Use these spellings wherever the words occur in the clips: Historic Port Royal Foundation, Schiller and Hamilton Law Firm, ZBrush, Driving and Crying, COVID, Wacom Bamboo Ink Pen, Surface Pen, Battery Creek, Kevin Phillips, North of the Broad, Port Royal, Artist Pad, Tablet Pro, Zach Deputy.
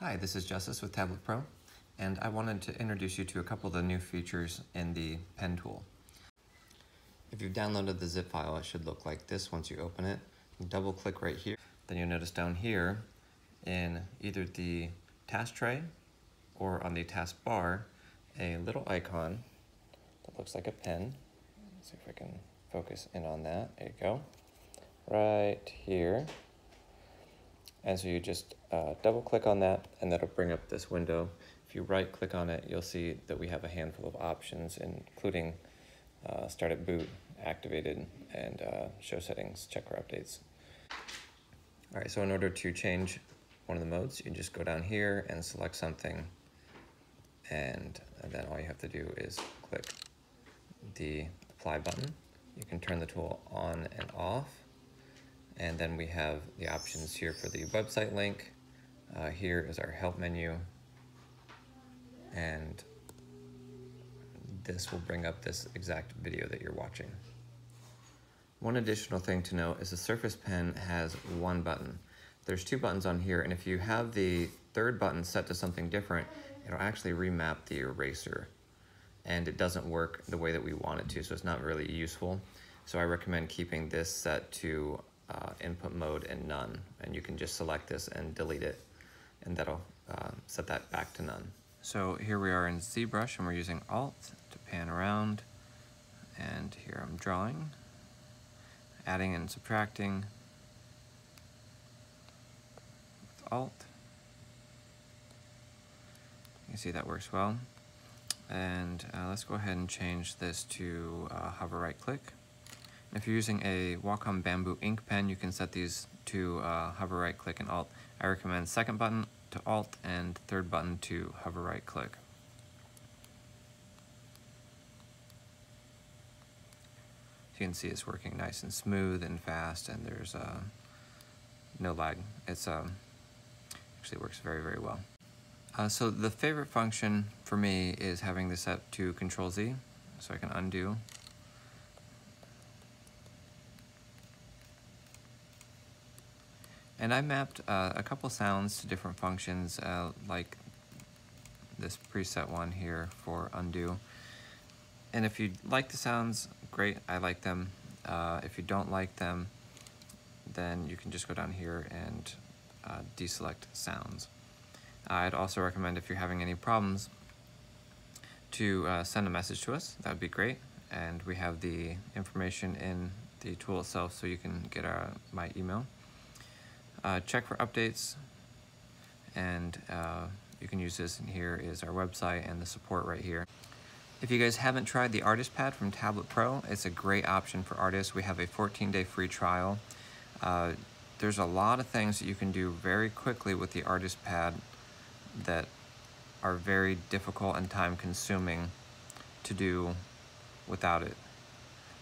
Hi, this is Justice with Tablet Pro, and I wanted to introduce you to a couple of the new features in the pen tool. If you've downloaded the zip file, it should look like this once you open it. You double click right here. Then you'll notice down here in either the task tray or on the task bar, a little icon that looks like a pen. Let's see if we can focus in on that. There you go. Right here. And so you just double click on that, and that'll bring up this window. If you right click on it, you'll see that we have a handful of options, including start at boot, activated, and show settings, check for updates. All right, so in order to change one of the modes, you just go down here and select something, and then all you have to do is click the apply button. You can turn the tool on and off, and then we have the options here for the website link. Here is our help menu, and this will bring up this exact video that you're watching. One additional thing to note is the Surface Pen has one button. There's two buttons on here, and if you have the third button set to something different, it'll actually remap the eraser, and it doesn't work the way that we want it to, so it's not really useful. So I recommend keeping this set to input mode and none, and you can just select this and delete it, and that'll set that back to none. So here we are in ZBrush, and we're using Alt to pan around, and here I'm drawing, adding and subtracting with Alt. You can see that works well. And let's go ahead and change this to hover right click. If you're using a Wacom Bamboo Ink Pen, you can set these to hover right click and Alt. I recommend second button to Alt and third button to hover right click. So you can see it's working nice and smooth and fast, and there's no lag. It's actually works very, very well. So the favorite function for me is having this set to Control Z, so I can undo. And I mapped a couple sounds to different functions, like this preset one here for undo. And if you like the sounds, great, I like them. If you don't like them, then you can just go down here and deselect sounds. I'd also recommend, if you're having any problems, to send a message to us. That would be great. And we have the information in the tool itself, so you can get my email. Check for updates, and you can use this, and here is our website and the support right here. If you guys haven't tried the Artist Pad from Tablet Pro, it's a great option for artists. We have a 14-day free trial. There's a lot of things that you can do very quickly with the Artist Pad that are very difficult and time-consuming to do without it.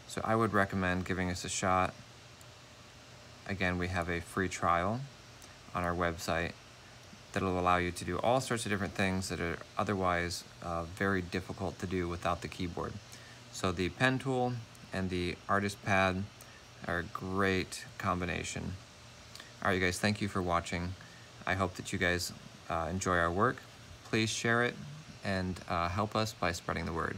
So I would recommend giving us a shot. Again, we have a free trial on our website that'll allow you to do all sorts of different things that are otherwise very difficult to do without the keyboard. So the pen tool and the Artist Pad are a great combination. All right, you guys, thank you for watching. I hope that you guys enjoy our work. Please share it and help us by spreading the word.